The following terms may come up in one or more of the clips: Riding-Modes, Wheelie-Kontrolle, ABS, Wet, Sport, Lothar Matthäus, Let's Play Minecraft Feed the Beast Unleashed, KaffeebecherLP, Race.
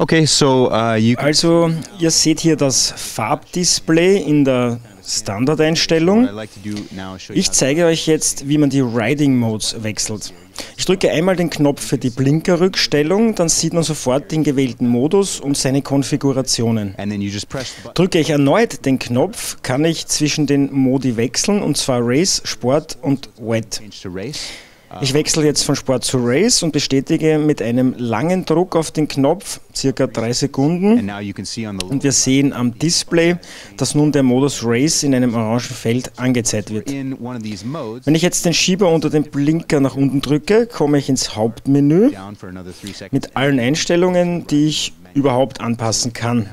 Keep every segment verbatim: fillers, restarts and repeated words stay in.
Okay, so, uh, you also ihr seht hier das Farbdisplay in der Standardeinstellung. Ich zeige euch jetzt, wie man die Riding-Modes wechselt. Ich drücke einmal den Knopf für die Blinkerrückstellung, dann sieht man sofort den gewählten Modus und seine Konfigurationen. Drücke ich erneut den Knopf, kann ich zwischen den Modi wechseln, und zwar Race, Sport und Wet. Ich wechsle jetzt von Sport zu Race und bestätige mit einem langen Druck auf den Knopf, circa drei Sekunden. Und wir sehen am Display, dass nun der Modus Race in einem orangen Feld angezeigt wird. Wenn ich jetzt den Schieber unter dem Blinker nach unten drücke, komme ich ins Hauptmenü mit allen Einstellungen, die ich überhaupt anpassen kann.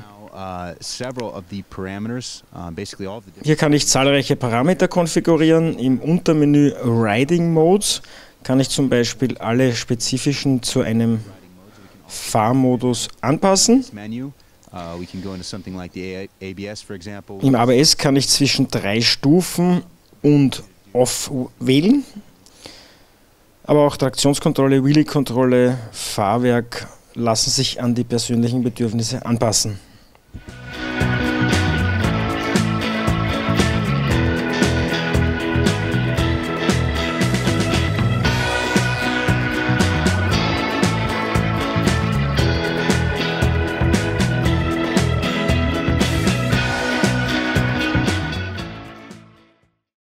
Hier kann ich zahlreiche Parameter konfigurieren. Im Untermenü Riding Modes kann ich zum Beispiel alle spezifischen zu einem Fahrmodus anpassen. Im A B S kann ich zwischen drei Stufen und Off wählen, aber auch Traktionskontrolle, Wheelie-Kontrolle, Fahrwerk lassen sich an die persönlichen Bedürfnisse anpassen.